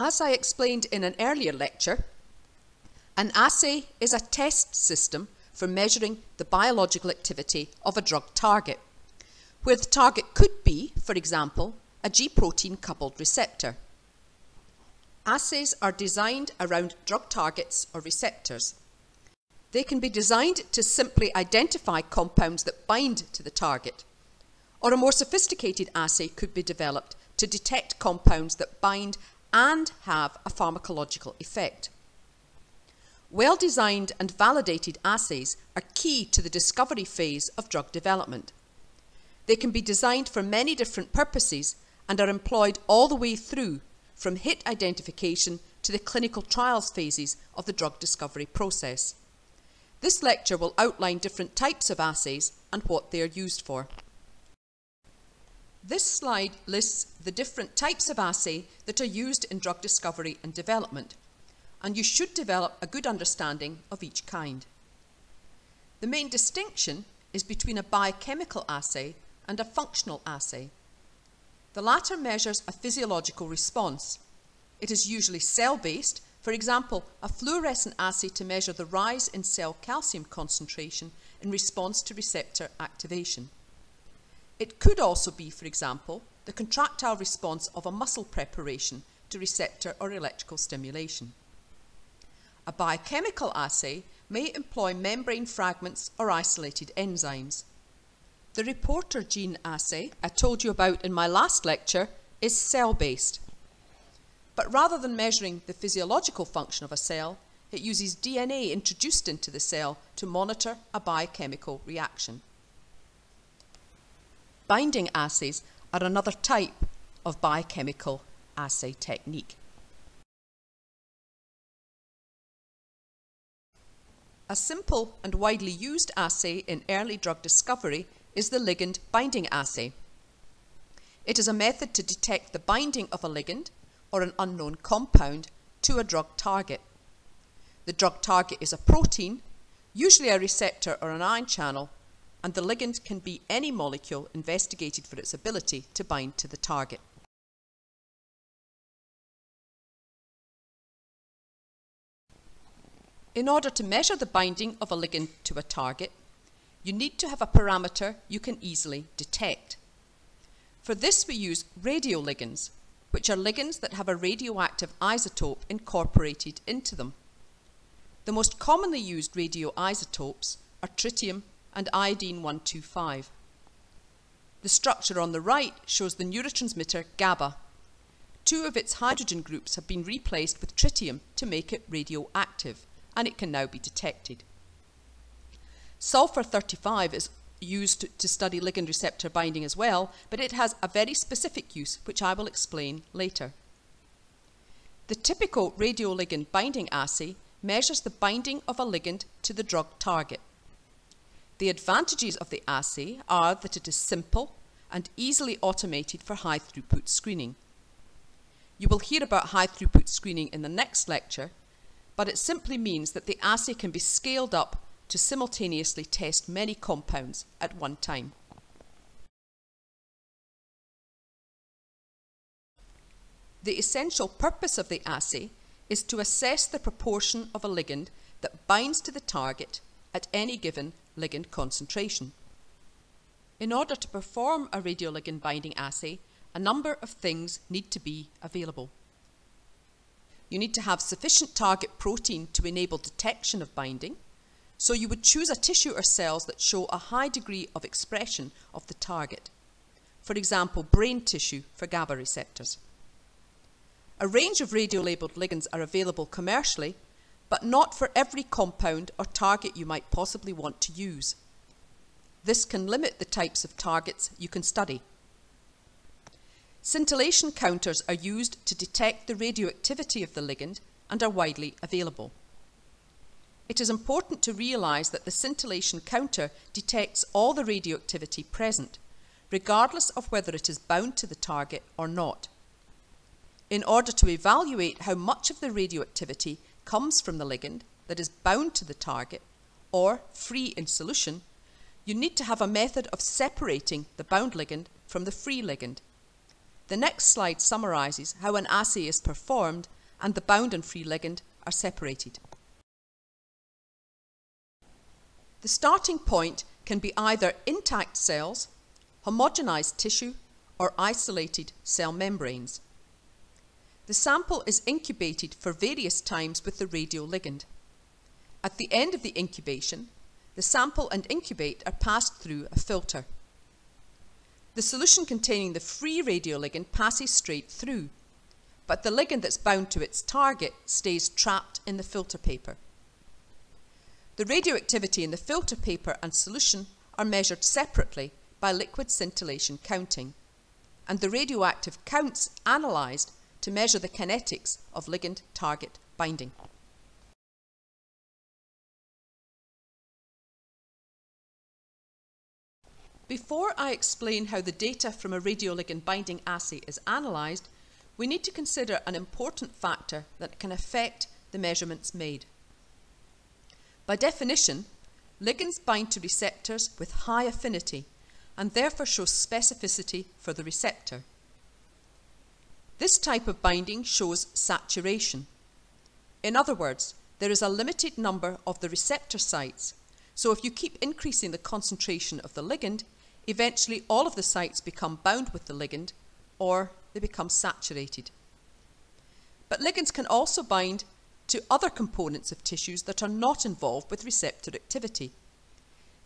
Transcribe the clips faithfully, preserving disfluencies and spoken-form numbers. As I explained in an earlier lecture, an assay is a test system for measuring the biological activity of a drug target, where the target could be, for example, a G protein coupled receptor. Assays are designed around drug targets or receptors. They can be designed to simply identify compounds that bind to the target, or a more sophisticated assay could be developed to detect compounds that bind and have a pharmacological effect. Well-designed and validated assays are key to the discovery phase of drug development. They can be designed for many different purposes and are employed all the way through from hit identification to the clinical trials phases of the drug discovery process. This lecture will outline different types of assays and what they are used for. This slide lists the different types of assay that are used in drug discovery and development, and you should develop a good understanding of each kind. The main distinction is between a biochemical assay and a functional assay. The latter measures a physiological response. It is usually cell-based, for example, a fluorescent assay to measure the rise in cell calcium concentration in response to receptor activation. It could also be, for example, the contractile response of a muscle preparation to receptor or electrical stimulation. A biochemical assay may employ membrane fragments or isolated enzymes. The reporter gene assay I told you about in my last lecture is cell-based. But rather than measuring the physiological function of a cell, it uses D N A introduced into the cell to monitor a biochemical reaction. Binding assays are another type of biochemical assay technique. A simple and widely used assay in early drug discovery is the ligand binding assay. It is a method to detect the binding of a ligand or an unknown compound to a drug target. The drug target is a protein, usually a receptor or an ion channel, and the ligand can be any molecule investigated for its ability to bind to the target. In order to measure the binding of a ligand to a target, you need to have a parameter you can easily detect. For this we use radioligands, which are ligands that have a radioactive isotope incorporated into them. The most commonly used radioisotopes are tritium and iodine one two five. The structure on the right shows the neurotransmitter GABA. Two of its hydrogen groups have been replaced with tritium to make it radioactive, and it can now be detected. Sulfur thirty-five is used to study ligand receptor binding as well, but it has a very specific use which I will explain later. The typical radioligand binding assay measures the binding of a ligand to the drug target. The advantages of the assay are that it is simple and easily automated for high throughput screening. You will hear about high throughput screening in the next lecture, but it simply means that the assay can be scaled up to simultaneously test many compounds at one time. The essential purpose of the assay is to assess the proportion of a ligand that binds to the target at any given ligand concentration. In order to perform a radioligand binding assay, a number of things need to be available. You need to have sufficient target protein to enable detection of binding, so you would choose a tissue or cells that show a high degree of expression of the target. For example, brain tissue for GABA receptors. A range of radiolabeled ligands are available commercially, but not for every compound or target you might possibly want to use. This can limit the types of targets you can study. Scintillation counters are used to detect the radioactivity of the ligand and are widely available. It is important to realise that the scintillation counter detects all the radioactivity present, regardless of whether it is bound to the target or not. In order to evaluate how much of the radioactivity comes from the ligand that is bound to the target, or free in solution, you need to have a method of separating the bound ligand from the free ligand. The next slide summarises how an assay is performed and the bound and free ligand are separated. The starting point can be either intact cells, homogenised tissue, or isolated cell membranes. The sample is incubated for various times with the radioligand. At the end of the incubation, the sample and incubate are passed through a filter. The solution containing the free radioligand passes straight through, but the ligand that's bound to its target stays trapped in the filter paper. The radioactivity in the filter paper and solution are measured separately by liquid scintillation counting, and the radioactive counts analysed to measure the kinetics of ligand-target binding. Before I explain how the data from a radioligand binding assay is analysed, we need to consider an important factor that can affect the measurements made. By definition, ligands bind to receptors with high affinity and therefore show specificity for the receptor. This type of binding shows saturation. In other words, there is a limited number of the receptor sites, so if you keep increasing the concentration of the ligand, eventually all of the sites become bound with the ligand or they become saturated. But ligands can also bind to other components of tissues that are not involved with receptor activity.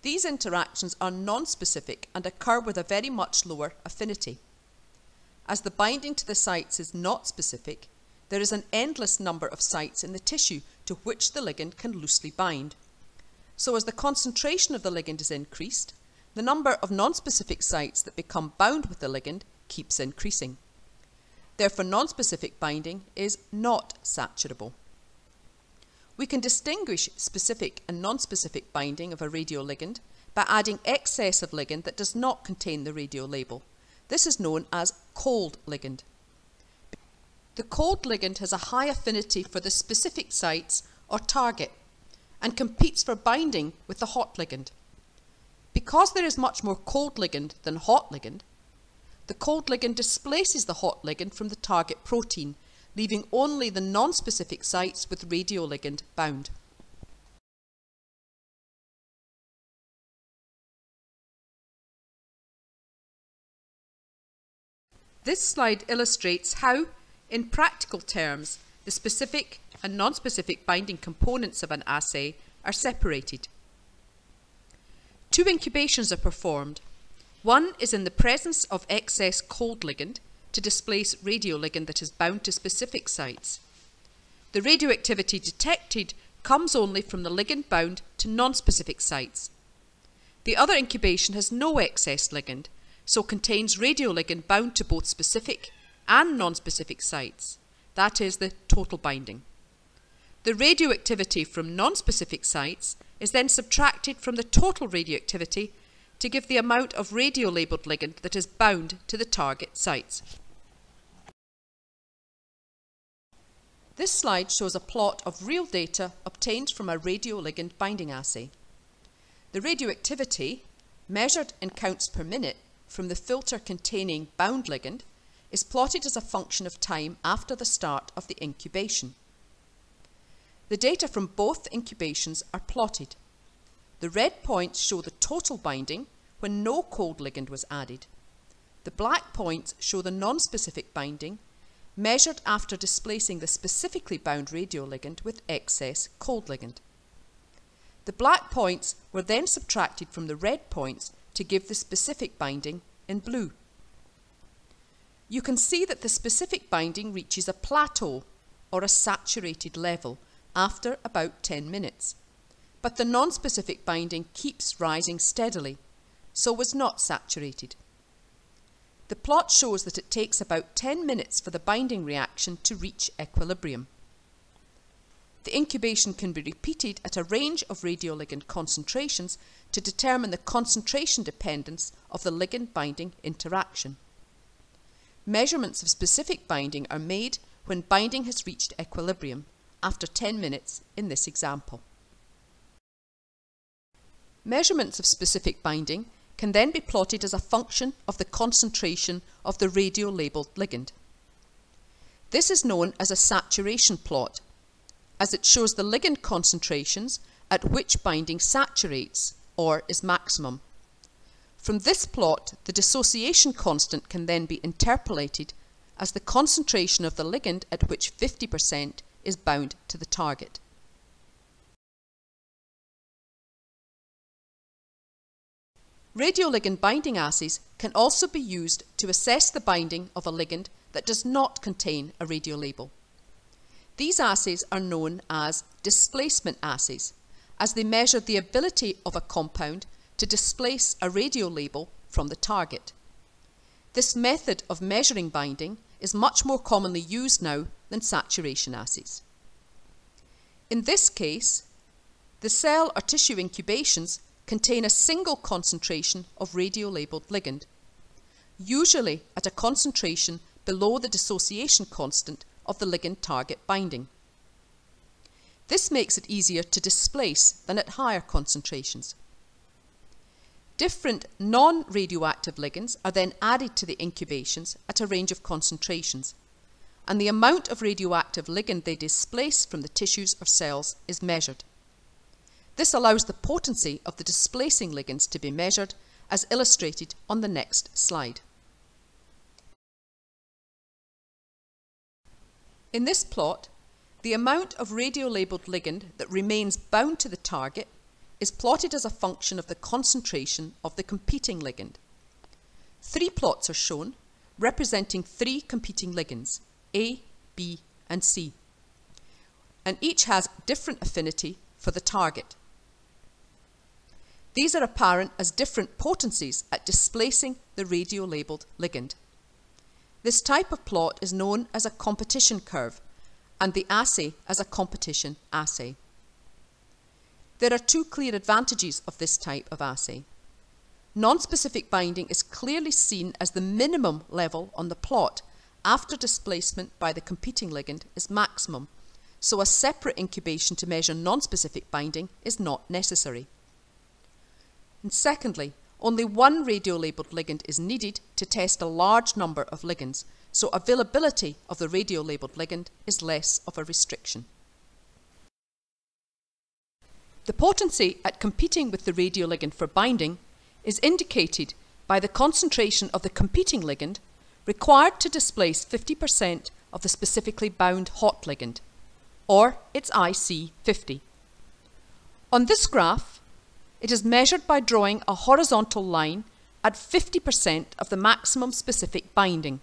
These interactions are non-specific and occur with a very much lower affinity. As the binding to the sites is not specific, there is an endless number of sites in the tissue to which the ligand can loosely bind. So as the concentration of the ligand is increased, the number of non-specific sites that become bound with the ligand keeps increasing. Therefore, non-specific binding is not saturable. We can distinguish specific and non-specific binding of a radioligand by adding excess of ligand that does not contain the radiolabel. This is known as cold ligand. The cold ligand has a high affinity for the specific sites or target and competes for binding with the hot ligand. Because there is much more cold ligand than hot ligand, the cold ligand displaces the hot ligand from the target protein, leaving only the non-specific sites with radioligand bound. This slide illustrates how, in practical terms, the specific and non-specific binding components of an assay are separated. Two incubations are performed. One is in the presence of excess cold ligand, to displace radioligand that is bound to specific sites. The radioactivity detected comes only from the ligand bound to non-specific sites. The other incubation has no excess ligand, so contains radioligand bound to both specific and non-specific sites. That is the total binding. The radioactivity from non-specific sites is then subtracted from the total radioactivity to give the amount of radiolabeled ligand that is bound to the target sites. This slide shows a plot of real data obtained from a radioligand binding assay. The radioactivity, measured in counts per minute from the filter containing bound ligand, is plotted as a function of time after the start of the incubation. The data from both incubations are plotted. The red points show the total binding when no cold ligand was added. The black points show the non-specific binding, measured after displacing the specifically bound radioligand with excess cold ligand. The black points were then subtracted from the red points to give the specific binding in blue. You can see that the specific binding reaches a plateau or a saturated level after about ten minutes, but the non-specific binding keeps rising steadily, so was not saturated. The plot shows that it takes about ten minutes for the binding reaction to reach equilibrium. The incubation can be repeated at a range of radioligand concentrations to determine the concentration dependence of the ligand-binding interaction. Measurements of specific binding are made when binding has reached equilibrium, after ten minutes in this example. Measurements of specific binding can then be plotted as a function of the concentration of the radio-labelled ligand. This is known as a saturation plot, as it shows the ligand concentrations at which binding saturates or is maximum. From this plot, the dissociation constant can then be interpolated as the concentration of the ligand at which fifty percent is bound to the target. Radioligand binding assays can also be used to assess the binding of a ligand that does not contain a radiolabel. These assays are known as displacement assays, as they measure the ability of a compound to displace a radiolabel from the target. This method of measuring binding is much more commonly used now than saturation assays. In this case, the cell or tissue incubations contain a single concentration of radio-labelled ligand, usually at a concentration below the dissociation constant of the ligand target binding. This makes it easier to displace than at higher concentrations. Different non-radioactive ligands are then added to the incubations at a range of concentrations, and the amount of radioactive ligand they displace from the tissues or cells is measured. This allows the potency of the displacing ligands to be measured, as illustrated on the next slide. In this plot, the amount of radio-labelled ligand that remains bound to the target is plotted as a function of the concentration of the competing ligand. Three plots are shown, representing three competing ligands, A, B, and C, and each has different affinity for the target. These are apparent as different potencies at displacing the radio-labelled ligand. This type of plot is known as a competition curve, and the assay as a competition assay. There are two clear advantages of this type of assay. Non-specific binding is clearly seen as the minimum level on the plot after displacement by the competing ligand is maximum, so a separate incubation to measure non-specific binding is not necessary. And secondly, only one radio-labelled ligand is needed to test a large number of ligands, so availability of the radio-labelled ligand is less of a restriction. The potency at competing with the radioligand for binding is indicated by the concentration of the competing ligand required to displace fifty percent of the specifically bound hot ligand, or its I C fifty. On this graph, it is measured by drawing a horizontal line at fifty percent of the maximum specific binding,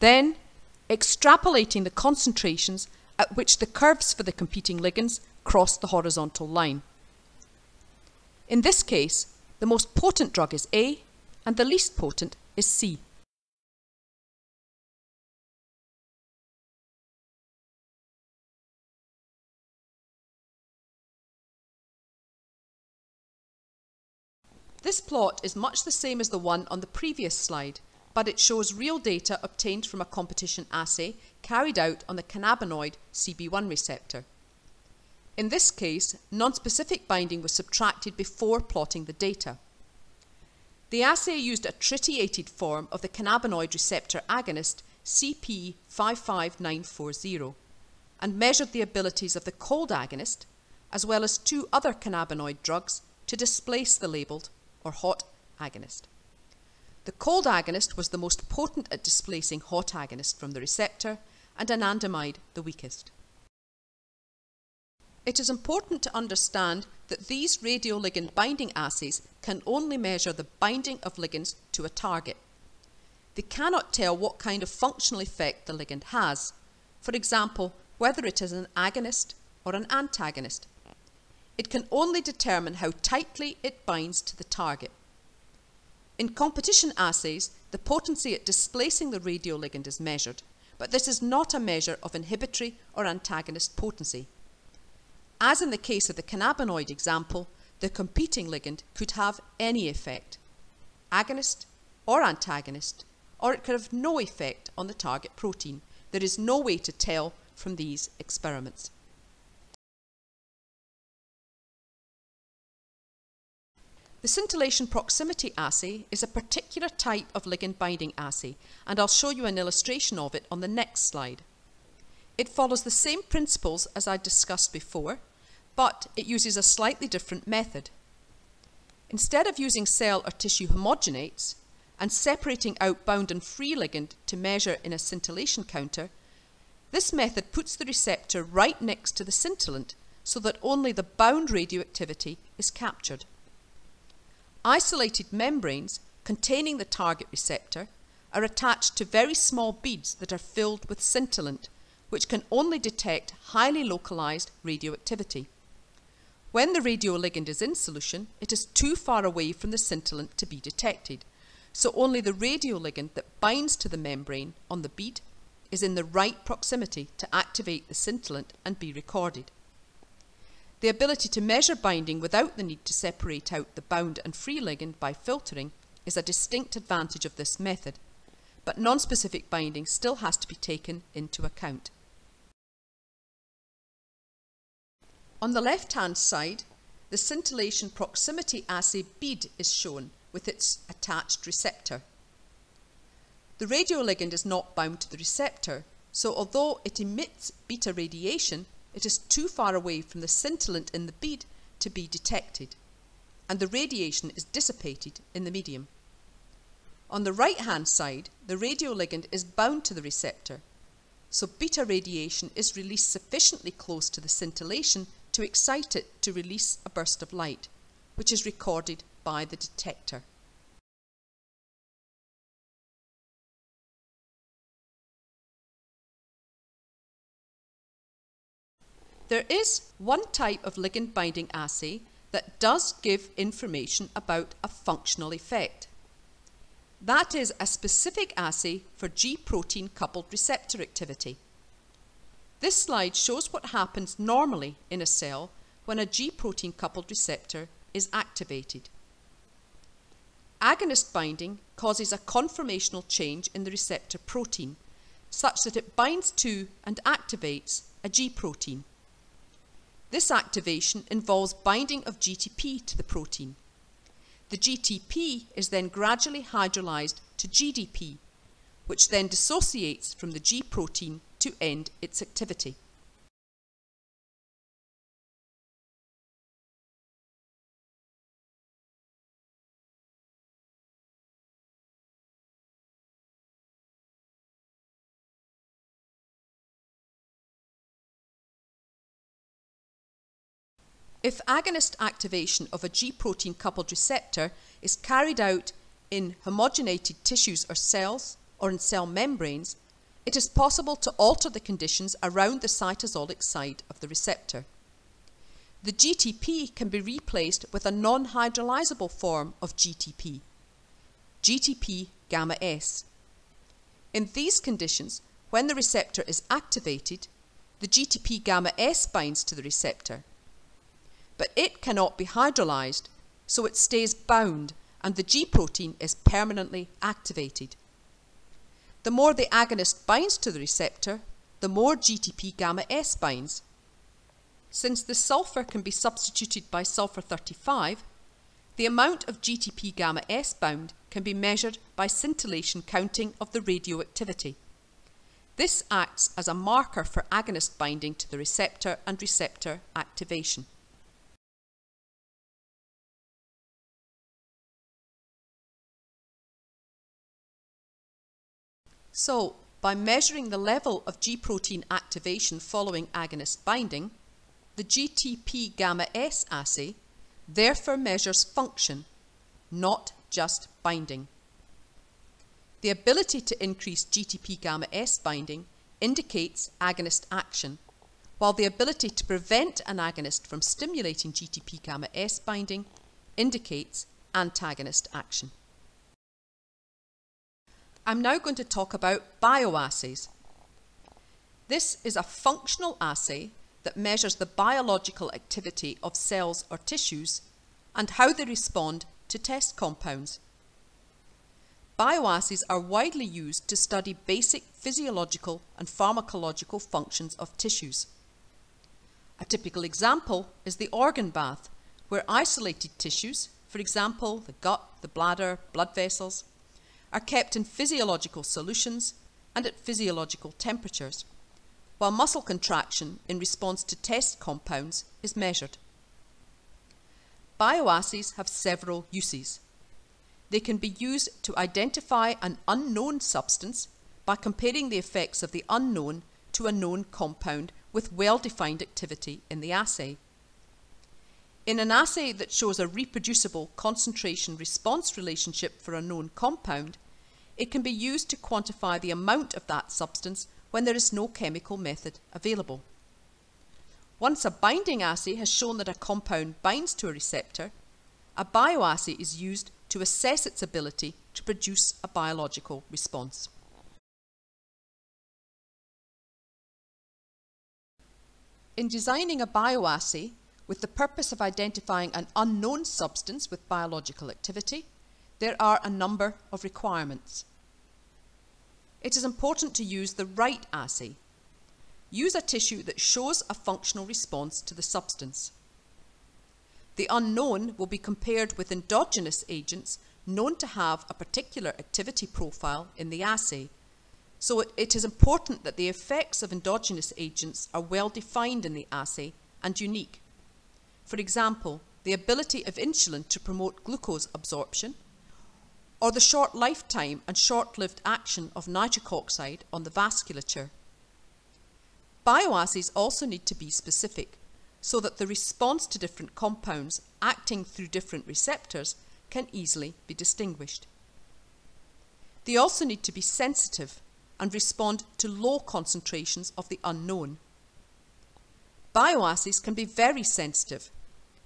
then extrapolating the concentrations at which the curves for the competing ligands cross the horizontal line. In this case, the most potent drug is A and the least potent is C. This plot is much the same as the one on the previous slide, but it shows real data obtained from a competition assay carried out on the cannabinoid C B one receptor. In this case, non-specific binding was subtracted before plotting the data. The assay used a tritiated form of the cannabinoid receptor agonist C P five five nine four zero and measured the abilities of the cold agonist, as well as two other cannabinoid drugs, to displace the labelled or hot agonist. The cold agonist was the most potent at displacing hot agonist from the receptor, and anandamide the weakest. It is important to understand that these radioligand binding assays can only measure the binding of ligands to a target. They cannot tell what kind of functional effect the ligand has, for example, whether it is an agonist or an antagonist. It can only determine how tightly it binds to the target. In competition assays, the potency at displacing the radioligand is measured, but this is not a measure of inhibitory or antagonist potency. As in the case of the cannabinoid example, the competing ligand could have any effect, agonist or antagonist, or it could have no effect on the target protein. There is no way to tell from these experiments. The scintillation proximity assay is a particular type of ligand binding assay, and I'll show you an illustration of it on the next slide. It follows the same principles as I discussed before, but it uses a slightly different method. Instead of using cell or tissue homogenates and separating out bound and free ligand to measure in a scintillation counter, this method puts the receptor right next to the scintillant so that only the bound radioactivity is captured. Isolated membranes containing the target receptor are attached to very small beads that are filled with scintillant, which can only detect highly localized radioactivity. When the radioligand is in solution, it is too far away from the scintillant to be detected, so only the radioligand that binds to the membrane on the bead is in the right proximity to activate the scintillant and be recorded. The ability to measure binding without the need to separate out the bound and free ligand by filtering is a distinct advantage of this method, but nonspecific binding still has to be taken into account. On the left-hand side, the scintillation proximity assay bead is shown with its attached receptor. The radioligand is not bound to the receptor, so although it emits beta radiation, it is too far away from the scintillant in the bead to be detected, and the radiation is dissipated in the medium. On the right-hand side, the radioligand is bound to the receptor, so beta radiation is released sufficiently close to the scintillation to excite it to release a burst of light, which is recorded by the detector. There is one type of ligand binding assay that does give information about a functional effect. That is a specific assay for G protein coupled receptor activity. This slide shows what happens normally in a cell when a G protein coupled receptor is activated. Agonist binding causes a conformational change in the receptor protein, such that it binds to and activates a G protein. This activation involves binding of G T P to the protein. The G T P is then gradually hydrolyzed to G D P, which then dissociates from the G protein to end its activity. If agonist activation of a G protein coupled receptor is carried out in homogenated tissues or cells or in cell membranes, it is possible to alter the conditions around the cytosolic side of the receptor. The G T P can be replaced with a non-hydrolyzable form of G T P, G T P gamma S. In these conditions, when the receptor is activated, the G T P gamma S binds to the receptor, but it cannot be hydrolyzed, so it stays bound and the G protein is permanently activated. The more the agonist binds to the receptor, the more G T P gamma S binds. Since the sulfur can be substituted by sulfur thirty-five, the amount of G T P gamma S bound can be measured by scintillation counting of the radioactivity. This acts as a marker for agonist binding to the receptor and receptor activation. So, by measuring the level of G protein activation following agonist binding, the G T P gamma S assay therefore measures function, not just binding. The ability to increase G T P gamma S binding indicates agonist action, while the ability to prevent an agonist from stimulating G T P gamma S binding indicates antagonist action. I'm now going to talk about bioassays. This is a functional assay that measures the biological activity of cells or tissues and how they respond to test compounds. Bioassays are widely used to study basic physiological and pharmacological functions of tissues. A typical example is the organ bath, where isolated tissues, for example the gut, the bladder, blood vessels, are kept in physiological solutions and at physiological temperatures, while muscle contraction in response to test compounds is measured. Bioassays have several uses. They can be used to identify an unknown substance by comparing the effects of the unknown to a known compound with well-defined activity in the assay. In an assay that shows a reproducible concentration-response relationship for a known compound, it can be used to quantify the amount of that substance when there is no chemical method available. Once a binding assay has shown that a compound binds to a receptor, a bioassay is used to assess its ability to produce a biological response. In designing a bioassay with the purpose of identifying an unknown substance with biological activity, there are a number of requirements. It is important to use the right assay. Use a tissue that shows a functional response to the substance. The unknown will be compared with endogenous agents known to have a particular activity profile in the assay, so it, it is important that the effects of endogenous agents are well defined in the assay and unique. For example, the ability of insulin to promote glucose absorption, or the short lifetime and short-lived action of nitric oxide on the vasculature. Bioassays also need to be specific, so that the response to different compounds acting through different receptors can easily be distinguished. They also need to be sensitive and respond to low concentrations of the unknown. Bioassays can be very sensitive.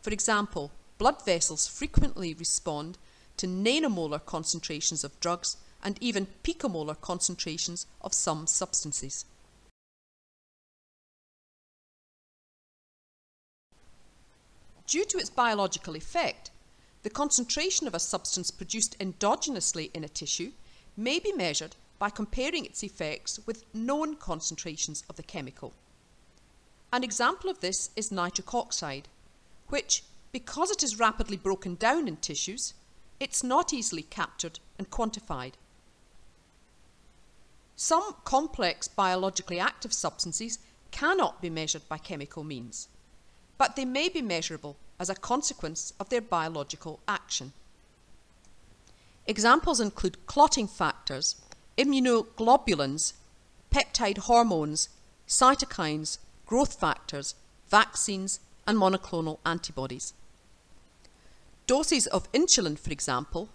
For example, blood vessels frequently respond to nanomolar concentrations of drugs and even picomolar concentrations of some substances. Due to its biological effect, the concentration of a substance produced endogenously in a tissue may be measured by comparing its effects with known concentrations of the chemical. An example of this is nitric oxide, which, because it is rapidly broken down in tissues, it's not easily captured and quantified. Some complex biologically active substances cannot be measured by chemical means, but they may be measurable as a consequence of their biological action. Examples include clotting factors, immunoglobulins, peptide hormones, cytokines, growth factors, vaccines, and monoclonal antibodies. Doses of insulin, for example,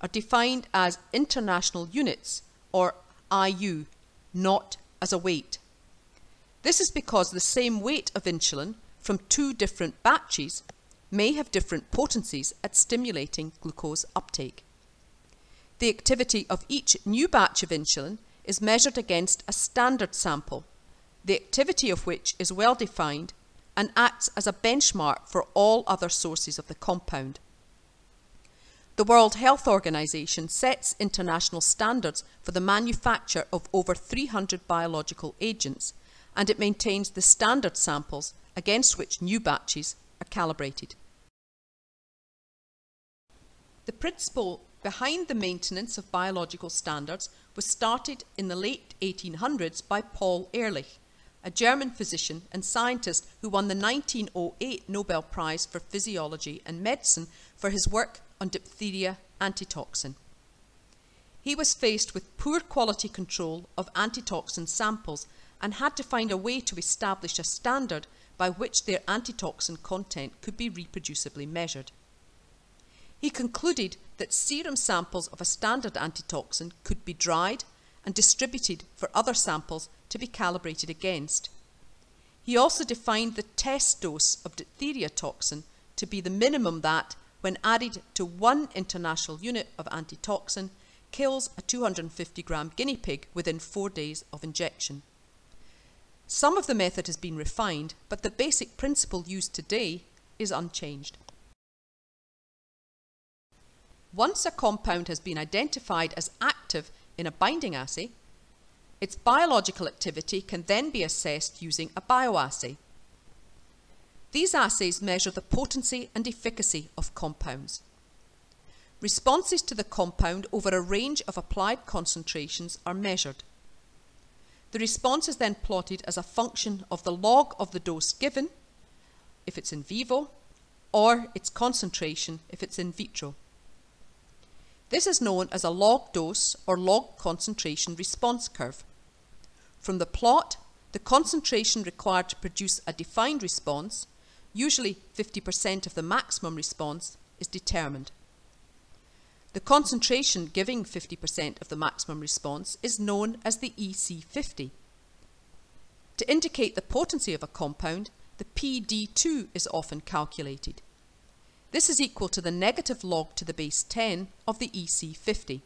are defined as international units, or I U, not as a weight. This is because the same weight of insulin from two different batches may have different potencies at stimulating glucose uptake. The activity of each new batch of insulin is measured against a standard sample, the activity of which is well defined and acts as a benchmark for all other sources of the compound. The World Health Organization sets international standards for the manufacture of over three hundred biological agents, and it maintains the standard samples against which new batches are calibrated. The principle behind the maintenance of biological standards was started in the late eighteen hundreds by Paul Ehrlich, a German physician and scientist who won the nineteen oh eight Nobel Prize for Physiology and Medicine for his work on diphtheria antitoxin. He was faced with poor quality control of antitoxin samples and had to find a way to establish a standard by which their antitoxin content could be reproducibly measured. He concluded that serum samples of a standard antitoxin could be dried and distributed for other samples to be calibrated against. He also defined the test dose of diphtheria toxin to be the minimum that, when added to one international unit of antitoxin, kills a two hundred fifty gram guinea pig within four days of injection. Some of the method has been refined, but the basic principle used today is unchanged. Once a compound has been identified as active in a binding assay, its biological activity can then be assessed using a bioassay. These assays measure the potency and efficacy of compounds. Responses to the compound over a range of applied concentrations are measured. The response is then plotted as a function of the log of the dose given, if it's in vivo, or its concentration, if it's in vitro. This is known as a log dose or log concentration response curve. From the plot, the concentration required to produce a defined response, usually fifty percent of the maximum response, is determined. The concentration giving fifty percent of the maximum response is known as the E C fifty. To indicate the potency of a compound, the P D two is often calculated. This is equal to the negative log to the base ten of the E C fifty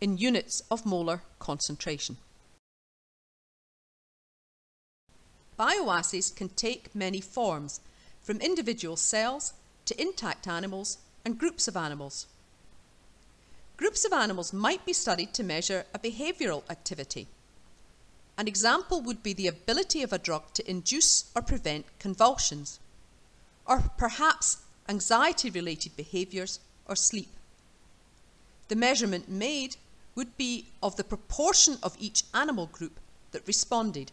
in units of molar concentration. Bioassays can take many forms, from individual cells to intact animals and groups of animals. Groups of animals might be studied to measure a behavioural activity. An example would be the ability of a drug to induce or prevent convulsions, or perhaps anxiety-related behaviours or sleep. The measurement made would be of the proportion of each animal group that responded.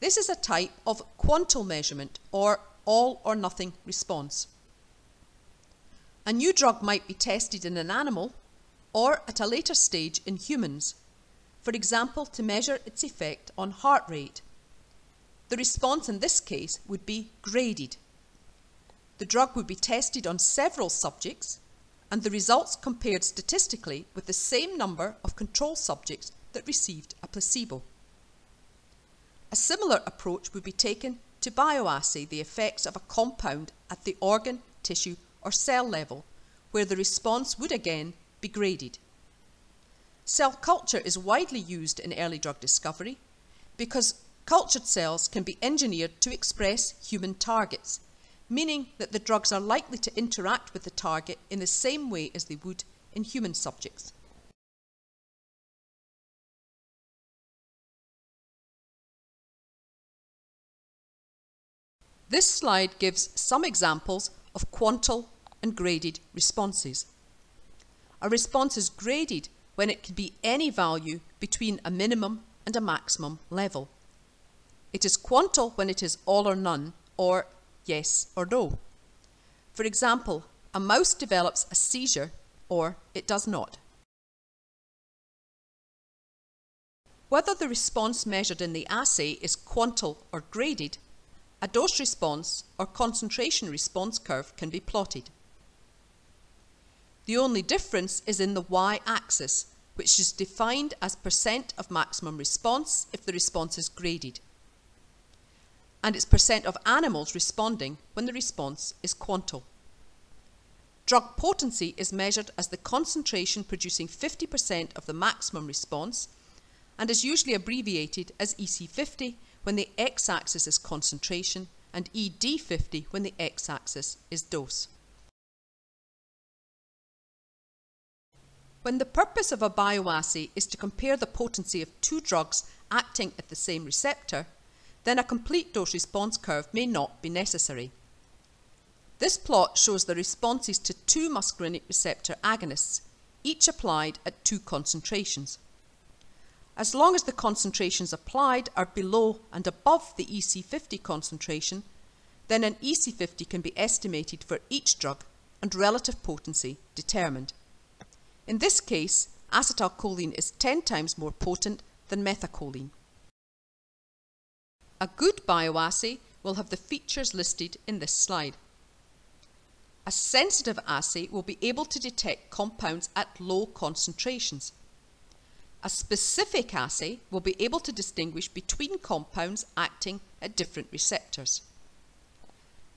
This is a type of quantal measurement, or all-or-nothing response. A new drug might be tested in an animal or at a later stage in humans, for example to measure its effect on heart rate. The response in this case would be graded. The drug would be tested on several subjects and the results compared statistically with the same number of control subjects that received a placebo. A similar approach would be taken to bioassay the effects of a compound at the organ, tissue, or cell level, where the response would again be graded. Cell culture is widely used in early drug discovery because cultured cells can be engineered to express human targets, meaning that the drugs are likely to interact with the target in the same way as they would in human subjects. This slide gives some examples of quantal and graded responses. A response is graded when it can be any value between a minimum and a maximum level. It is quantal when it is all or none, or yes or no. For example, a mouse develops a seizure or it does not. Whether the response measured in the assay is quantal or graded, a dose response or concentration response curve can be plotted. The only difference is in the y-axis, which is defined as percent of maximum response if the response is graded, and it's percent of animals responding when the response is quantal. Drug potency is measured as the concentration producing fifty percent of the maximum response and is usually abbreviated as E C fifty when the x-axis is concentration and E D fifty when the x-axis is dose. When the purpose of a bioassay is to compare the potency of two drugs acting at the same receptor, then a complete dose response curve may not be necessary. This plot shows the responses to two muscarinic receptor agonists, each applied at two concentrations. As long as the concentrations applied are below and above the E C fifty concentration, then an E C fifty can be estimated for each drug and relative potency determined. In this case, acetylcholine is ten times more potent than methacholine. A good bioassay will have the features listed in this slide. A sensitive assay will be able to detect compounds at low concentrations. A specific assay will be able to distinguish between compounds acting at different receptors.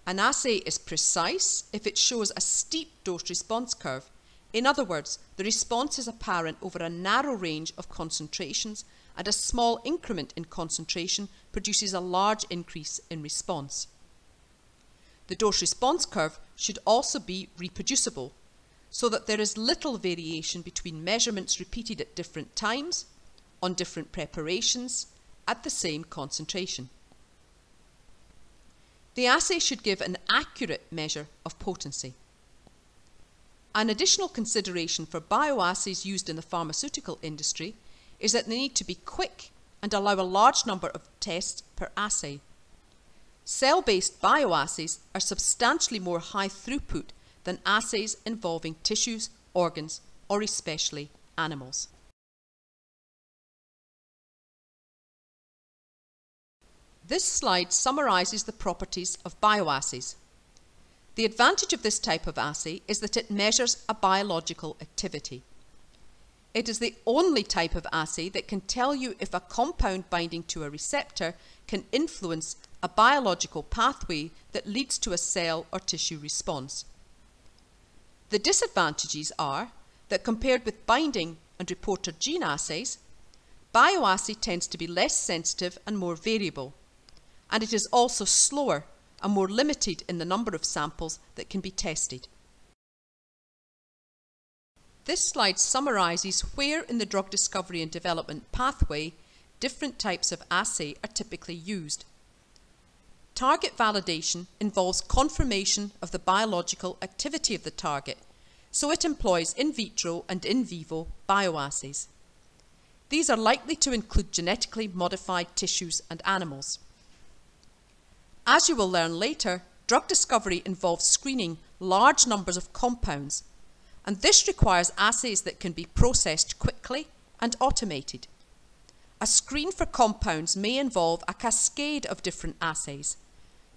An assay is precise if it shows a steep dose-response curve. In other words, the response is apparent over a narrow range of concentrations and a small increment in concentration produces a large increase in response. The dose-response curve should also be reproducible, so that there is little variation between measurements repeated at different times, on different preparations, at the same concentration. The assay should give an accurate measure of potency. An additional consideration for bioassays used in the pharmaceutical industry is that they need to be quick and allow a large number of tests per assay. Cell-based bioassays are substantially more high throughput than assays involving tissues, organs, or especially animals. This slide summarises the properties of bioassays. The advantage of this type of assay is that it measures a biological activity. It is the only type of assay that can tell you if a compound binding to a receptor can influence a biological pathway that leads to a cell or tissue response. The disadvantages are that compared with binding and reporter gene assays, bioassay tends to be less sensitive and more variable. And it is also slower and more limited in the number of samples that can be tested. This slide summarises where in the drug discovery and development pathway different types of assay are typically used. Target validation involves confirmation of the biological activity of the target, so it employs in vitro and in vivo bioassays. These are likely to include genetically modified tissues and animals. As you will learn later, drug discovery involves screening large numbers of compounds, and this requires assays that can be processed quickly and automated. A screen for compounds may involve a cascade of different assays,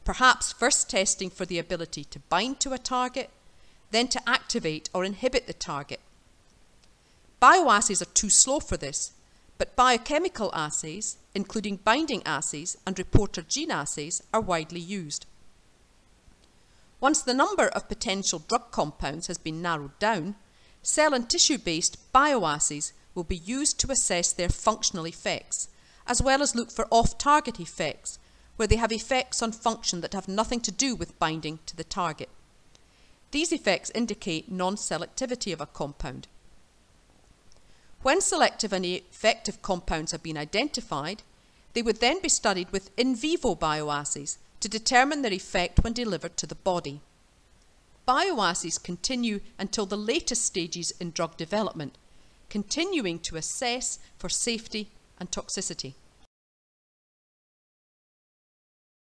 perhaps first testing for the ability to bind to a target, then to activate or inhibit the target. Bioassays are too slow for this, but biochemical assays, including binding assays and reporter gene assays, are widely used. Once the number of potential drug compounds has been narrowed down, cell and tissue-based bioassays will be used to assess their functional effects, as well as look for off-target effects, where they have effects on function that have nothing to do with binding to the target. These effects indicate non-selectivity of a compound. When selective and effective compounds have been identified, they would then be studied with in vivo bioassays to determine their effect when delivered to the body. Bioassays continue until the latest stages in drug development, continuing to assess for safety and toxicity.